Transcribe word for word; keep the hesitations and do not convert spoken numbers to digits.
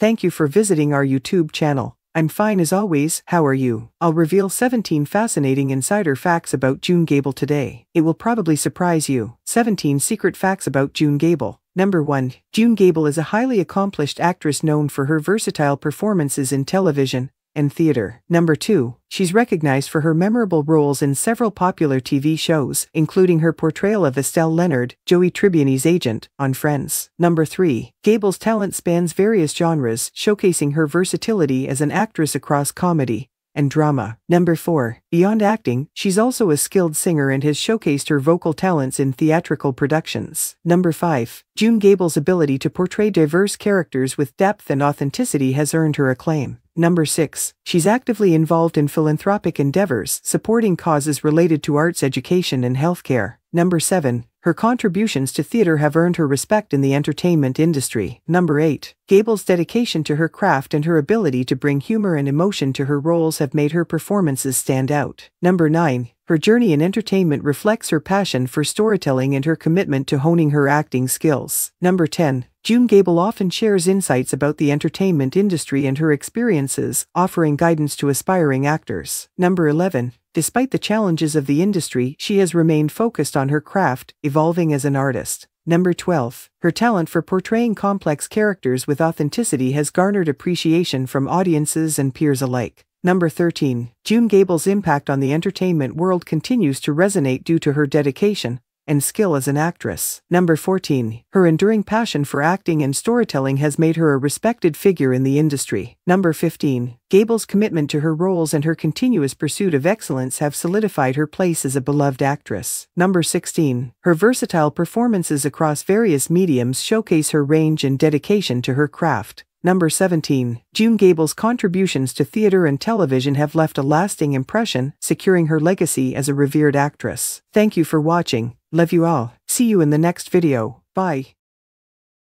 Thank you for visiting our YouTube channel. I'm fine as always, how are you? I'll reveal seventeen fascinating insider facts about June Gable today. It will probably surprise you. seventeen secret facts about June Gable. Number one. June Gable is a highly accomplished actress known for her versatile performances in television and theater. Number two. She's recognized for her memorable roles in several popular T V shows, including her portrayal of Estelle Leonard, Joey Tribbiani's agent, on Friends. Number three. Gable's talent spans various genres, showcasing her versatility as an actress across comedy and drama. Number four. Beyond acting, she's also a skilled singer and has showcased her vocal talents in theatrical productions. Number five. June Gable's ability to portray diverse characters with depth and authenticity has earned her acclaim. Number six. She's actively involved in philanthropic endeavors, supporting causes related to arts education and healthcare. Number seven. Her contributions to theater have earned her respect in the entertainment industry. Number eight. Gable's dedication to her craft and her ability to bring humor and emotion to her roles have made her performances stand out. Number nine. Her journey in entertainment reflects her passion for storytelling and her commitment to honing her acting skills. Number ten. June Gable often shares insights about the entertainment industry and her experiences, offering guidance to aspiring actors. Number eleven. Despite the challenges of the industry, she has remained focused on her craft, evolving as an artist. Number twelve. Her talent for portraying complex characters with authenticity has garnered appreciation from audiences and peers alike. Number thirteen. June Gable's impact on the entertainment world continues to resonate due to her dedication and skill as an actress. Number fourteen. Her enduring passion for acting and storytelling has made her a respected figure in the industry. Number fifteen. Gable's commitment to her roles and her continuous pursuit of excellence have solidified her place as a beloved actress. Number sixteen. Her versatile performances across various mediums showcase her range and dedication to her craft. Number seventeen. June Gable's contributions to theater and television have left a lasting impression, securing her legacy as a revered actress. Thank you for watching. Love you all. See you in the next video. Bye.